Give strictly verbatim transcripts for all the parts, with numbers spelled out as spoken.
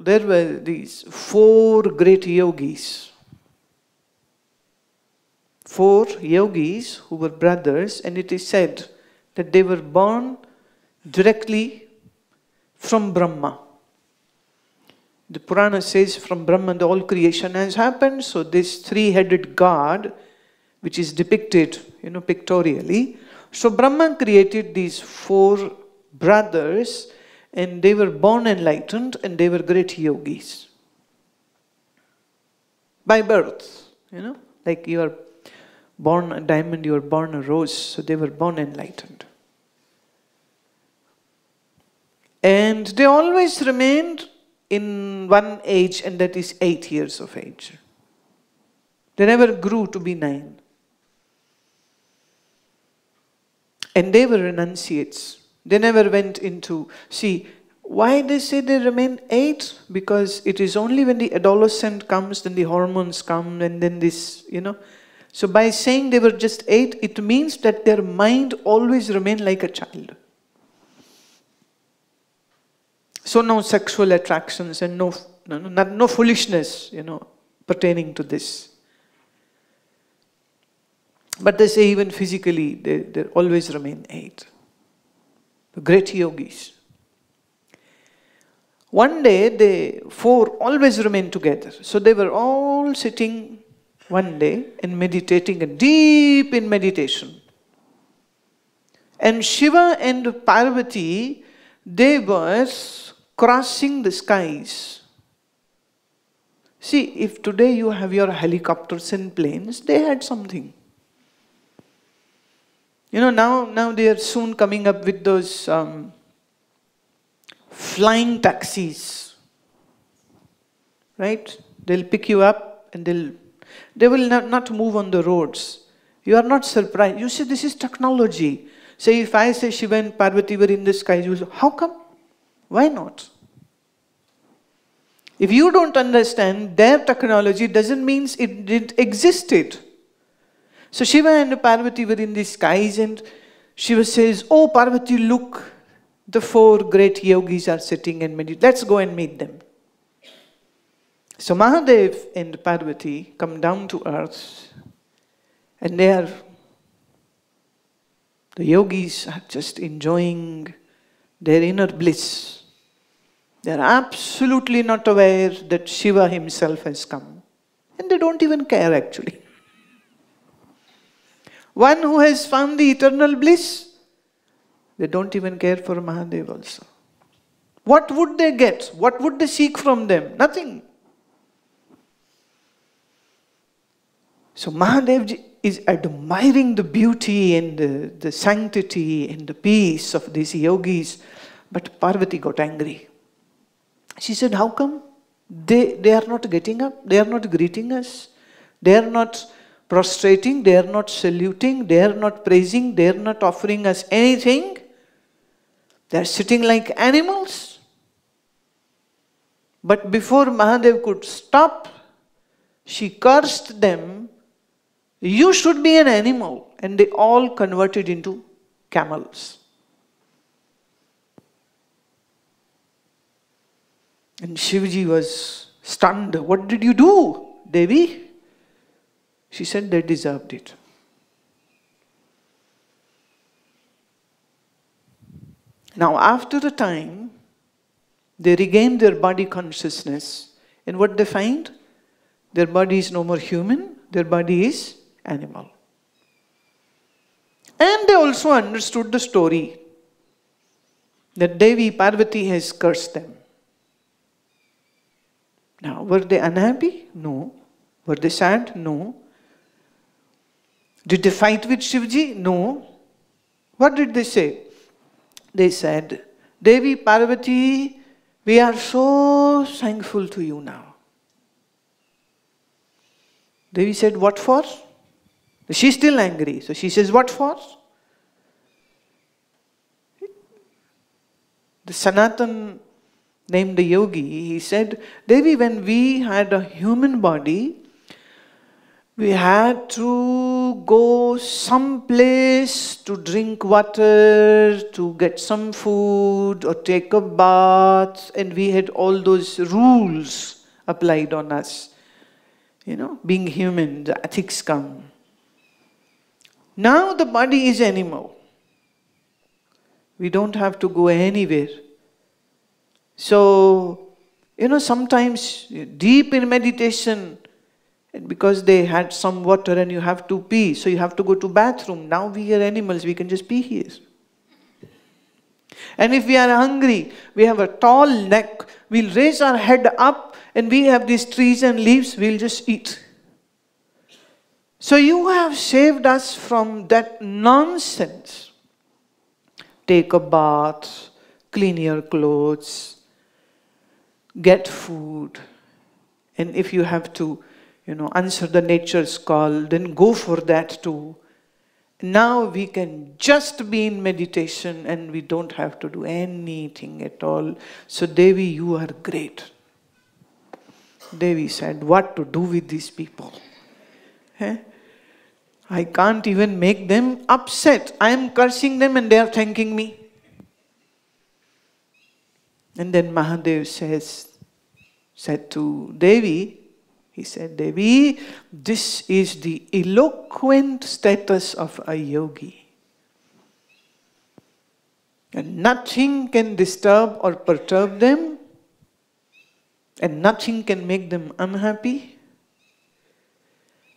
there were these four great yogis. Four yogis who were brothers, and it is said that they were born directly from Brahma. The Purana says from Brahma the all creation has happened, so this three-headed god, which is depicted, you know, pictorially. So Brahma created these four brothers, and they were born enlightened, and they were great yogis. By birth, you know, like you are born a diamond, you are born a rose, so they were born enlightened. And they always remained in one age, and that is eight years of age. They never grew to be nine. And they were renunciates. They never went into, see, why they say they remain eight? Because it is only when the adolescent comes, then the hormones come, and then this, you know. So by saying they were just eight, it means that their mind always remained like a child. So no sexual attractions and no, no, no, no foolishness, you know, pertaining to this. But they say even physically, they, they always remain eight. The great yogis. One day, they four always remained together. So they were all sitting one day and meditating, and deep in meditation. And Shiva and Parvati, they were crossing the skies. See, if today you have your helicopters and planes, they had something. You know, now, now they are soon coming up with those um, flying taxis, right? They'll pick you up and they'll, they will not, not move on the roads. You are not surprised. You see, this is technology. Say, if I say Shiva and Parvati were in the sky, you will say, how come? Why not? If you don't understand their technology, doesn't mean it didn't existed. So Shiva and Parvati were in the skies, and Shiva says, oh Parvati, look, the four great yogis are sitting and meditating. Let's go and meet them. So Mahadev and Parvati come down to earth, and they are, the yogis are just enjoying their inner bliss. They are absolutely not aware that Shiva himself has come. And they don't even care actually. One who has found the eternal bliss, they don't even care for Mahadev also. What would they get? What would they seek from them? Nothing. So Mahadev is admiring the beauty and the, the sanctity and the peace of these yogis. But Parvati got angry. She said, how come? They, they are not getting up. They are not greeting us. They are not prostrating, they are not saluting, they are not praising, they are not offering us anything. They are sitting like animals. But before Mahadev could stop, she cursed them, you should be an animal. And they all converted into camels. And Shivaji was stunned. What did you do, Devi? She said they deserved it. Now after a time, they regained their body consciousness, and what they find? Their body is no more human, their body is animal. And they also understood the story that Devi Parvati has cursed them. Now were they unhappy? No. Were they sad? No. Did they fight with Shivaji? No. What did they say? They said, Devi Parvati, we are so thankful to you now. Devi said, what for? She's still angry. So she says, what for? The Sanatana named the yogi, he said, Devi, when we had a human body, we had to go someplace to drink water, to get some food or take a bath, and we had all those rules applied on us. You know, being human, the ethics come. Now the body is animal. We don't have to go anywhere. So, you know, sometimes deep in meditation, and because they had some water and you have to pee, so you have to go to bathroom. Now we are animals, we can just pee here. And if we are hungry, we have a tall neck, we'll raise our head up, and we have these trees and leaves, we'll just eat. So you have saved us from that nonsense. Take a bath, clean your clothes, get food, and if you have to, you know, answer the nature's call, then go for that too. Now we can just be in meditation and we don't have to do anything at all. So Devi, you are great. Devi said, what to do with these people? Eh? I can't even make them upset. I am cursing them and they are thanking me. And then Mahadev says, said to Devi, he said, Devi, this is the eloquent status of a yogi. And nothing can disturb or perturb them. And nothing can make them unhappy.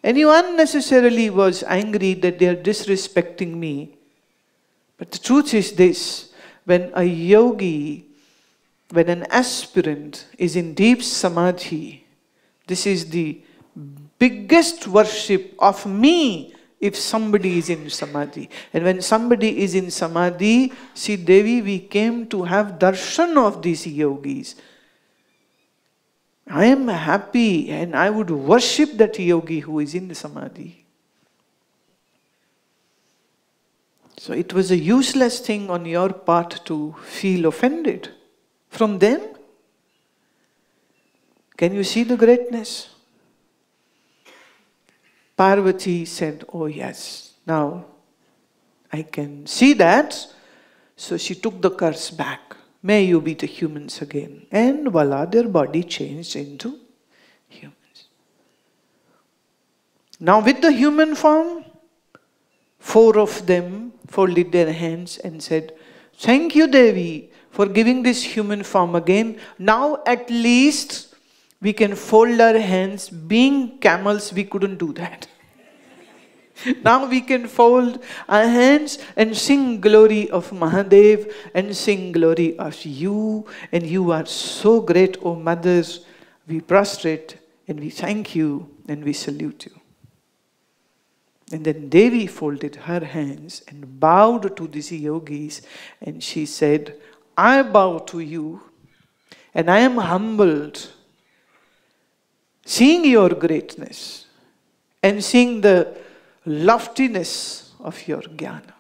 And you unnecessarily was angry that they are disrespecting me. But the truth is this, when a yogi, when an aspirant is in deep samadhi, this is the biggest worship of me if somebody is in samadhi. And when somebody is in samadhi, see Devi, we came to have darshan of these yogis. I am happy and I would worship that yogi who is in the samadhi. So it was a useless thing on your part to feel offended from them. Can you see the greatness? Parvati said, oh yes, now I can see that. So she took the curse back. May you be the humans again. And voila, their body changed into humans. Now with the human form, four of them folded their hands and said, thank you Devi for giving this human form again. Now at least we can fold our hands. Being camels, we couldn't do that. Now we can fold our hands and sing glory of Mahadev and sing glory of you. And you are so great, O mothers. We prostrate and we thank you and we salute you. And then Devi folded her hands and bowed to these yogis. And she said, I bow to you and I am humbled. Seeing your greatness and seeing the loftiness of your jnana.